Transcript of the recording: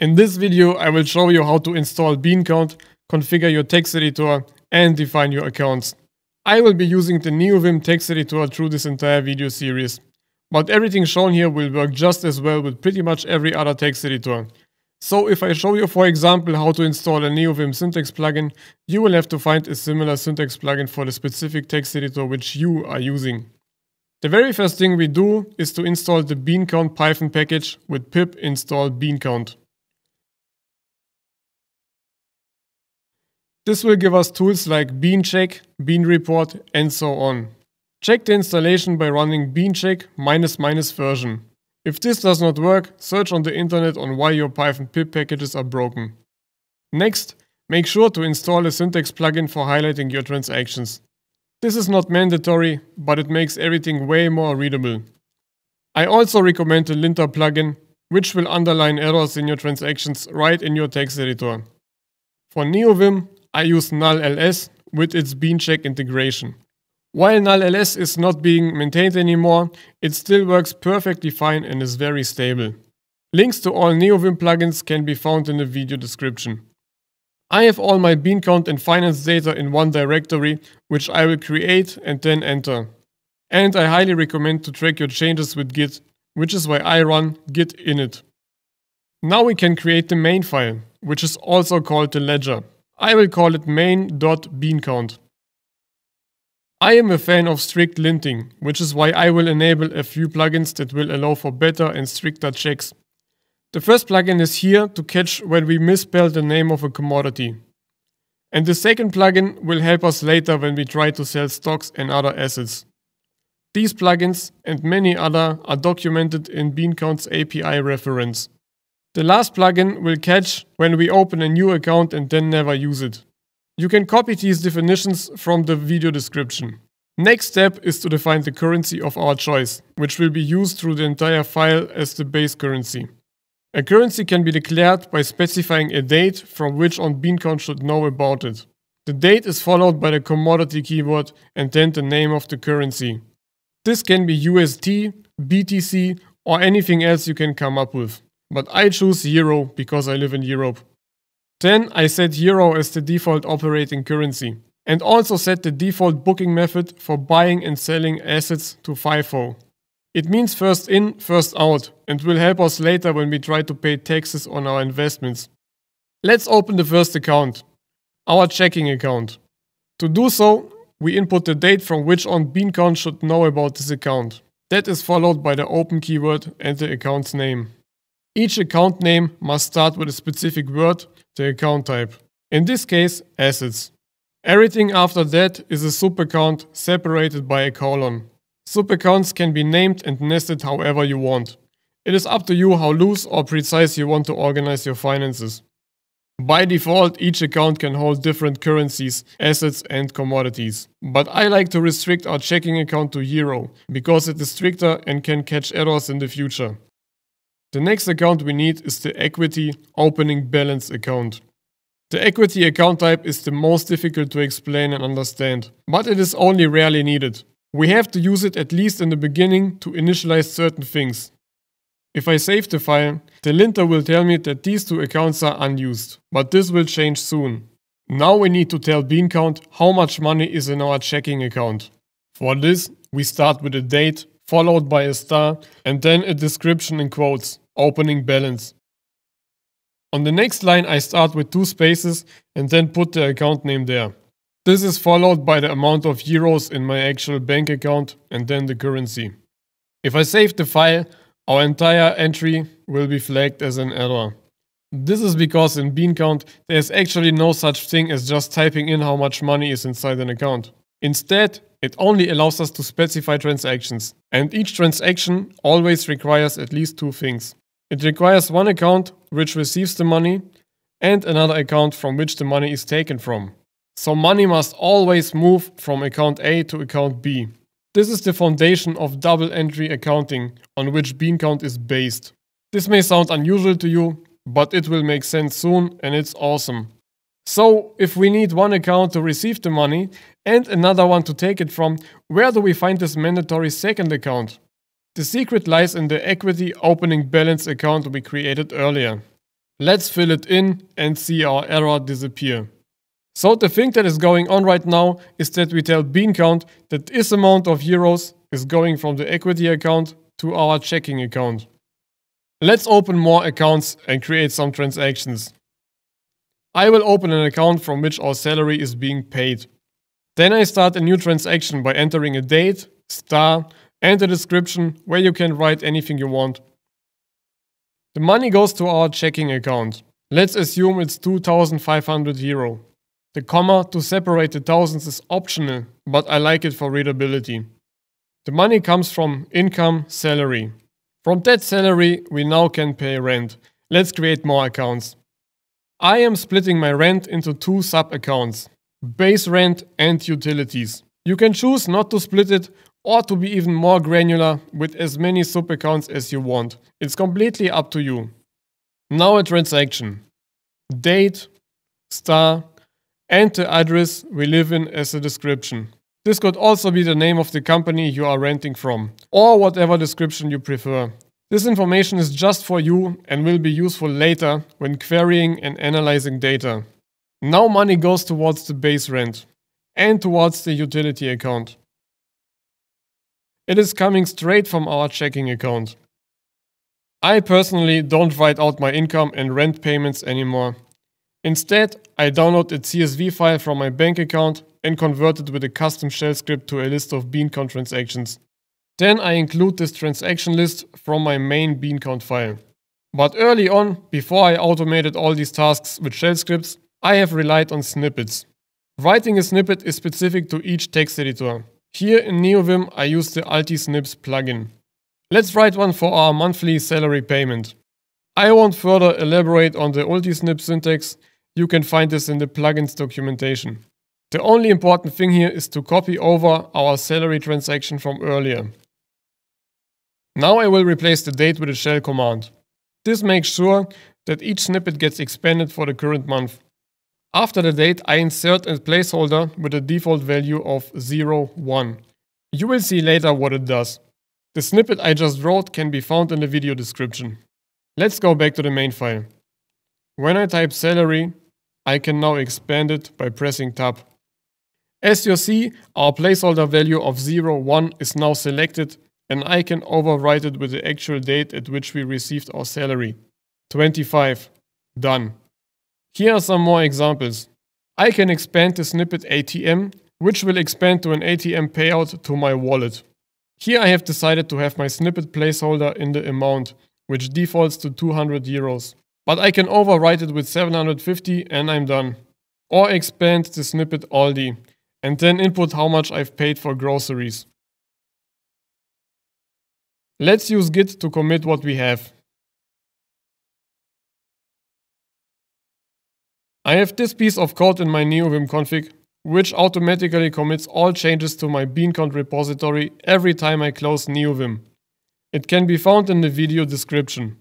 In this video, I will show you how to install BeanCount, configure your text editor, and define your accounts. I will be using the NeoVim text editor through this entire video series, but everything shown here will work just as well with pretty much every other text editor. So if I show you, for example, how to install a NeoVim syntax plugin, you will have to find a similar syntax plugin for the specific text editor which you are using. The very first thing we do is to install the BeanCount Python package with pip install BeanCount. This will give us tools like beancheck, bean-report, and so on. Check the installation by running beancheck --version. If this does not work, search on the internet on why your Python pip packages are broken. Next, make sure to install a syntax plugin for highlighting your transactions. This is not mandatory, but it makes everything way more readable. I also recommend the linter plugin, which will underline errors in your transactions right in your text editor. For NeoVim, I use null-ls with its beancheck integration. While null-ls is not being maintained anymore, it still works perfectly fine and is very stable. Links to all NeoVim plugins can be found in the video description. I have all my BeanCount and finance data in one directory, which I will create and then enter. And I highly recommend to track your changes with Git, which is why I run git init. Now we can create the main file, which is also called the ledger. I will call it main.beancount. I am a fan of strict linting, which is why I will enable a few plugins that will allow for better and stricter checks. The first plugin is here to catch when we misspell the name of a commodity. And the second plugin will help us later when we try to sell stocks and other assets. These plugins and many other are documented in BeanCount's API reference. The last plugin will catch when we open a new account and then never use it. You can copy these definitions from the video description. Next step is to define the currency of our choice, which will be used through the entire file as the base currency. A currency can be declared by specifying a date from which on BeanCount should know about it. The date is followed by the commodity keyword and then the name of the currency. This can be USD, BTC, or anything else you can come up with. But I choose euro because I live in Europe. Then I set euro as the default operating currency and also set the default booking method for buying and selling assets to FIFO. It means first in, first out and will help us later when we try to pay taxes on our investments. Let's open the first account, our checking account. To do so, we input the date from which on BeanCount should know about this account. That is followed by the open keyword and the account's name. Each account name must start with a specific word, the account type. In this case, assets. Everything after that is a subaccount separated by a colon. Subaccounts can be named and nested however you want. It is up to you how loose or precise you want to organize your finances. By default, each account can hold different currencies, assets and commodities. But I like to restrict our checking account to euro, because it is stricter and can catch errors in the future. The next account we need is the equity opening balance account. The equity account type is the most difficult to explain and understand, but it is only rarely needed. We have to use it at least in the beginning to initialize certain things. If I save the file, the linter will tell me that these two accounts are unused, but this will change soon. Now we need to tell BeanCount how much money is in our checking account. For this, we start with a date, followed by a star, and then a description in quotes, opening balance. On the next line I start with 2 spaces and then put the account name there. This is followed by the amount of euros in my actual bank account and then the currency. If I save the file, our entire entry will be flagged as an error. This is because in BeanCount there is actually no such thing as just typing in how much money is inside an account. Instead, it only allows us to specify transactions, and each transaction always requires at least 2 things. It requires one account which receives the money and another account from which the money is taken from. So money must always move from account A to account B. This is the foundation of double entry accounting on which BeanCount is based. This may sound unusual to you, but it will make sense soon and it's awesome. So, if we need one account to receive the money and another one to take it from, where do we find this mandatory second account? The secret lies in the equity opening balance account we created earlier. Let's fill it in and see our error disappear. So the thing that is going on right now is that we tell BeanCount that this amount of euros is going from the equity account to our checking account. Let's open more accounts and create some transactions. I will open an account from which our salary is being paid. Then I start a new transaction by entering a date, star, and a description where you can write anything you want. The money goes to our checking account. Let's assume it's 2,500 euro. The comma to separate the thousands is optional, but I like it for readability. The money comes from income, salary. From that salary, we now can pay rent. Let's create more accounts. I am splitting my rent into two sub-accounts, base rent and utilities. You can choose not to split it or to be even more granular with as many sub-accounts as you want. It's completely up to you. Now a transaction. Date, star, and the address we live in as a description. This could also be the name of the company you are renting from, or whatever description you prefer. This information is just for you and will be useful later when querying and analyzing data. Now money goes towards the base rent and towards the utility account. It is coming straight from our checking account. I personally don't write out my income and rent payments anymore. Instead, I download a CSV file from my bank account and convert it with a custom shell script to a list of BeanCount transactions. Then I include this transaction list from my main BeanCount file. But early on, before I automated all these tasks with shell scripts, I have relied on snippets. Writing a snippet is specific to each text editor. Here in NeoVim, I use the UltiSnips plugin. Let's write one for our monthly salary payment. I won't further elaborate on the UltiSnips syntax. You can find this in the plugins documentation. The only important thing here is to copy over our salary transaction from earlier. Now I will replace the date with a shell command. This makes sure that each snippet gets expanded for the current month. After the date, I insert a placeholder with a default value of 01. You will see later what it does. The snippet I just wrote can be found in the video description. Let's go back to the main file. When I type salary, I can now expand it by pressing tab. As you see, our placeholder value of 01 is now selected and I can overwrite it with the actual date at which we received our salary. 25. Done. Here are some more examples. I can expand the snippet ATM, which will expand to an ATM payout to my wallet. Here I have decided to have my snippet placeholder in the amount, which defaults to 200 euros. But I can overwrite it with 750 and I'm done. Or expand the snippet Aldi and then input how much I've paid for groceries. Let's use Git to commit what we have. I have this piece of code in my NeoVim config, which automatically commits all changes to my BeanCount repository every time I close NeoVim. It can be found in the video description.